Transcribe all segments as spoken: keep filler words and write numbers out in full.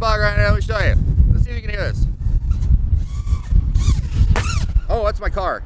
ball grinder, let me show you. Let's see if you can hear this. Oh, that's my car.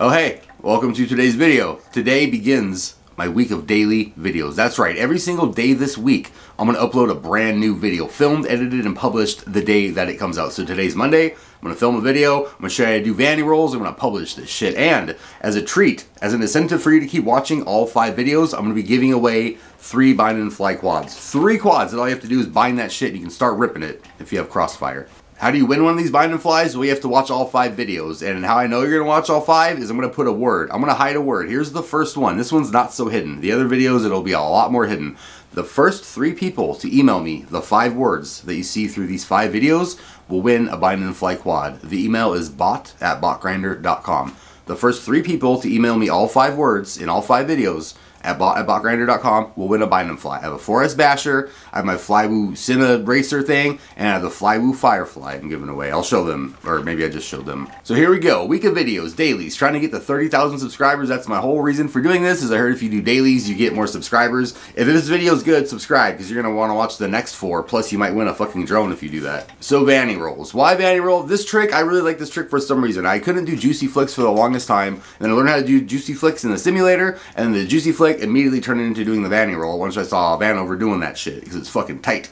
Oh hey, welcome to today's video. Today begins my week of daily videos. That's right, every single day this week, I'm gonna upload a brand new video, filmed, edited, and published the day that it comes out. So today's Monday, I'm gonna film a video, I'm gonna show you how to do Vanny rolls, I'm gonna publish this shit. And as a treat, as an incentive for you to keep watching all five videos, I'm gonna be giving away three Bind and Fly quads. Three quads, and all you have to do is bind that shit and you can start ripping it if you have Crossfire. How do you win one of these Bind and Flies? Well, you have to watch all five videos. And how I know you're gonna watch all five is I'm gonna put a word. I'm gonna hide a word. Here's the first one. This one's not so hidden. The other videos, it'll be a lot more hidden. The first three people to email me the five words that you see through these five videos will win a Bind and Fly quad. The email is bot at botgrinder dot com. The first three people to email me all five words in all five videos at bot at botgrinder dot com will win a Bind and Fly. I have a four S Basher, I have my Flywoo Cinna Racer thing, and I have the Flywoo Firefly I'm giving away. I'll show them, or maybe I just showed them. So here we go, week of videos, dailies, trying to get to thirty thousand subscribers. That's my whole reason for doing this, is I heard if you do dailies, you get more subscribers. If this video is good, subscribe, because you're gonna wanna watch the next four, plus you might win a fucking drone if you do that. So Vanny rolls. Why Vanny roll? This trick, I really like this trick for some reason. I couldn't do Juicy Flicks for the longest time, and then I learned how to do Juicy Flicks in the simulator, and the Juicy Flicks immediately turned into doing the Vanny roll once I saw Vanover doing that shit, because it's fucking tight.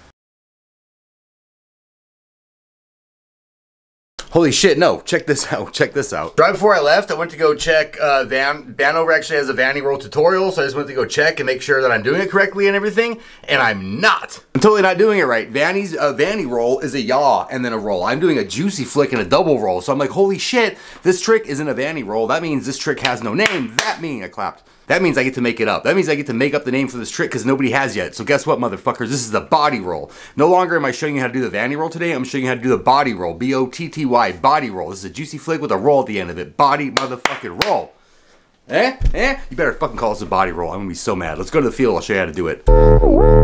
Holy shit, no, check this out, check this out. Right before I left, I went to go check, uh, Van, Vanover actually has a Vanny roll tutorial, so I just went to go check and make sure that I'm doing it correctly and everything, and I'm not. I'm totally not doing it right. Vanny's, uh, Vanny roll is a yaw and then a roll. I'm doing a Juicy Flick and a double roll, so I'm like, holy shit, this trick isn't a Vanny roll. That means this trick has no name. That means, I clapped. That means I get to make it up. That means I get to make up the name for this trick because nobody has yet. So guess what, motherfuckers? This is the botty roll. No longer am I showing you how to do the Vanny roll today. I'm showing you how to do the botty roll. B O T T Y, botty roll. This is a Juicy Flick with a roll at the end of it. Botty motherfucking roll. Eh? Eh? You better fucking call this a botty roll. I'm gonna be so mad. Let's go to the field. I'll show you how to do it. Whoa!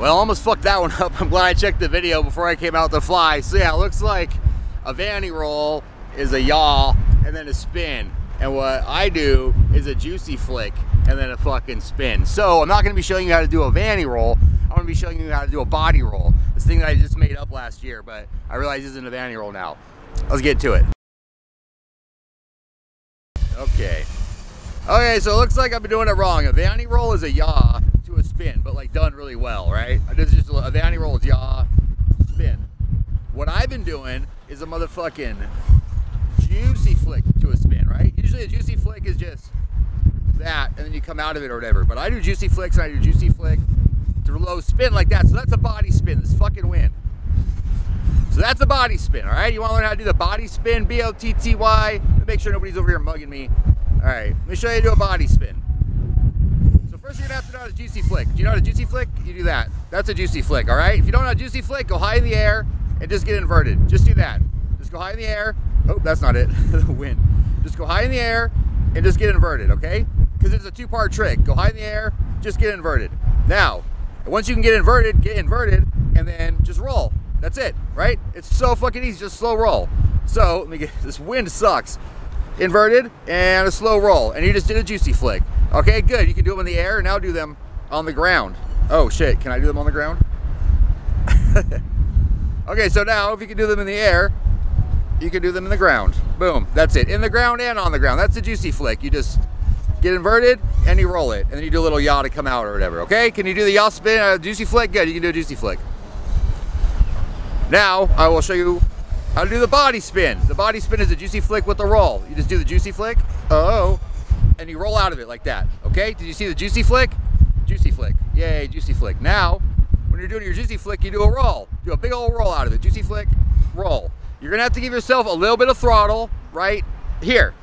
Well, I almost fucked that one up. I'm glad I checked the video before I came out to fly. So yeah, it looks like a Vanny roll is a yaw and then a spin. And what I do is a Juicy Flick and then a fucking spin. So I'm not gonna be showing you how to do a Vanny roll. I'm gonna be showing you how to do a botty roll. This thing that I just made up last year, but I realize isn't a Vanny roll now. Let's get to it. Okay. Okay, so it looks like I've been doing it wrong. A Vanny roll is a yaw to a spin, but like done really well, right? This is just a Vanny roll is yaw, spin. What I've been doing is a motherfucking Juicy Flick to a spin, right? Usually a Juicy Flick is just that, and then you come out of it or whatever. But I do Juicy Flicks, and I do Juicy Flick to low spin like that. So that's a body spin, this fucking win. So that's a body spin, all right? You wanna learn how to do the body spin, B O T T Y, make sure nobody's over here mugging me. All right, let me show you how to do a body spin. So first you're gonna have to know how to Juicy Flick. Do you know how to Juicy Flick? You do that. That's a Juicy Flick, all right? If you don't know how to Juicy Flick, go high in the air and just get inverted. Just do that. Just go high in the air. Oh, that's not it, the wind. Just go high in the air and just get inverted, okay? Because it's a two-part trick. Go high in the air, just get inverted. Now, once you can get inverted, get inverted, and then just roll. That's it, right? It's so fucking easy, just slow roll. So, let me get, this wind sucks. Inverted and a slow roll, and you just did a Juicy Flick. Okay, good, you can do them in the air, and now do them on the ground. Oh shit, can I do them on the ground? Okay, so now if you can do them in the air, you can do them in the ground. Boom, that's it. In the ground and on the ground. That's a Juicy Flick. You just get inverted and you roll it. And then you do a little yaw to come out or whatever, okay? Can you do the yaw spin, a Juicy Flick? Good, you can do a Juicy Flick. Now, I will show you how to do the body spin. The body spin is a Juicy Flick with a roll. You just do the Juicy Flick, oh, and you roll out of it like that, okay? Did you see the Juicy Flick? Juicy Flick, yay, Juicy Flick. Now, when you're doing your Juicy Flick, you do a roll. Do a big old roll out of it. Juicy Flick, roll. You're gonna have to give yourself a little bit of throttle right here,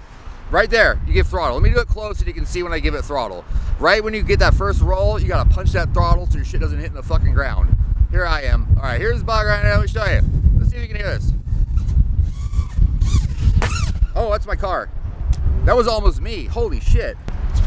right there, you give throttle. Let me do it close so you can see when I give it throttle. Right when you get that first roll, you gotta punch that throttle so your shit doesn't hit in the fucking ground. Here I am. All right, here's the ball grinder, let me show you. Let's see if you can hear this. Oh, that's my car. That was almost me, holy shit.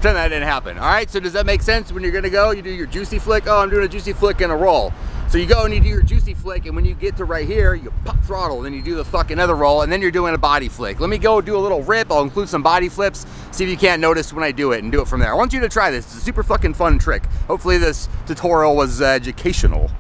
pretend that didn't happen. All right, so does that make sense? When you're gonna go, you do your juicy flick. Oh, I'm doing a juicy flick and a roll. So you go and you do your juicy flick, and when you get to right here, you pop throttle, then you do the fucking other roll, and then you're doing a body flick. Let me go do a little rip. I'll include some body flips, see if you can't notice when I do it, and do it from there. I want you to try this. It's a super fucking fun trick. Hopefully this tutorial was uh, educational.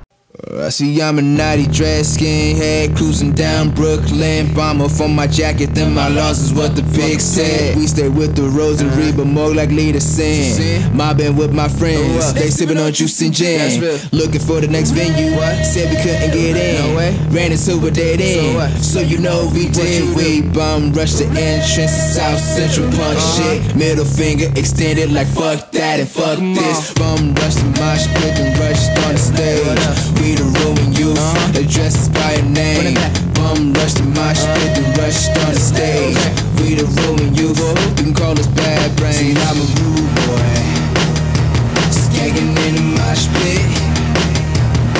I see Yamanati dress, skin head, cruising down Brooklyn. Bomber for my jacket, then my loss is what the pig said. We stay with the rosary, but more likely to sin. Mobbing with my friends, they sipping on juice and gin. Looking for the next venue, said we couldn't get in. Ran into a dead end, so you know we did. We bum rushed the entrance to South Central Punk shit. Middle finger extended like fuck that and fuck this. Bum rushed the mosh pit and rushed on the stage. We the ruin youth, uh-huh. Addressed by a name. Bum rushed the mosh pit and rushed on the stage. We the ruin youth, you can call us bad brains. See, I'm a rude boy, skagging in the mosh pit.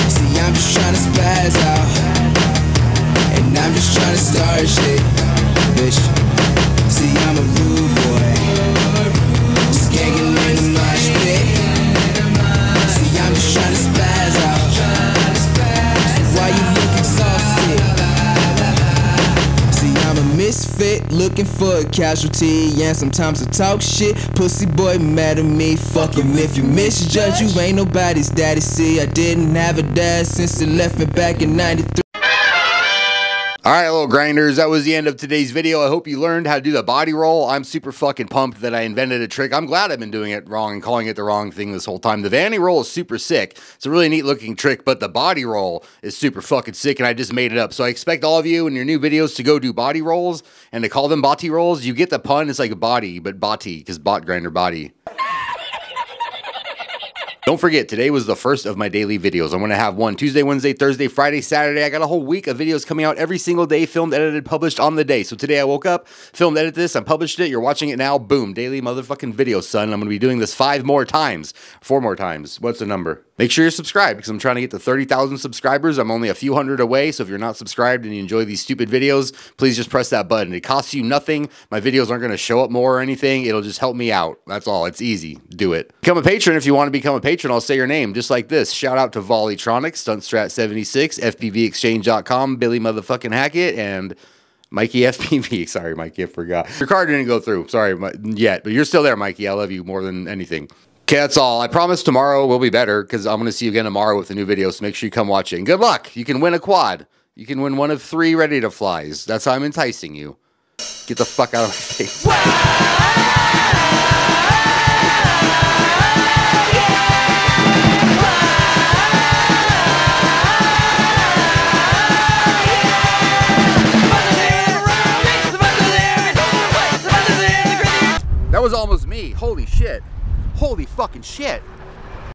See, I'm just trying to spaz out, and I'm just trying to start shit, bitch. See, I'm a rude boy, skagging in the mosh pit. See, I'm just trying to spaz out. Misfit, looking for a casualty, and sometimes I talk shit. Pussy boy mad at me, fuck him if you misjudge. You ain't nobody's daddy, see, I didn't have a dad since it left me back in ninety-three. All right, little grinders, that was the end of today's video. I hope you learned how to do the botty roll. I'm super fucking pumped that I invented a trick. I'm glad I've been doing it wrong and calling it the wrong thing this whole time. The Vanover roll is super sick. It's a really neat looking trick, but the botty roll is super fucking sick, and I just made it up. So I expect all of you in your new videos to go do botty rolls and to call them botty rolls. You get the pun, it's like body, but botty, because bot grinder body. Don't forget, today was the first of my daily videos. I'm going to have one Tuesday, Wednesday, Thursday, Friday, Saturday. I got a whole week of videos coming out every single day, filmed, edited, published on the day. So today I woke up, filmed, edited this, I published it, you're watching it now, boom, daily motherfucking video, son. I'm going to be doing this five more times, four more times. What's the number? Make sure you're subscribed, because I'm trying to get to thirty thousand subscribers. I'm only a few hundred away, so if you're not subscribed and you enjoy these stupid videos, please just press that button. It costs you nothing. My videos aren't going to show up more or anything. It'll just help me out. That's all. It's easy. Do it. Become a patron if you want to become a patron. I'll say your name just like this. Shout out to Volleytronics, Stuntstrat seventy-six, f p v exchange dot com, Billy motherfucking Hackett, and Mikey F P V. Sorry, Mikey, I forgot. Your card didn't go through. Sorry yet, but you're still there, Mikey. I love you more than anything. Okay, that's all. I promise tomorrow will be better, because I'm going to see you again tomorrow with a new video, so make sure you come watch it. And good luck. You can win a quad. You can win one of three ready to flies. That's how I'm enticing you. Get the fuck out of my face. That was almost me. Holy shit. Holy fucking shit.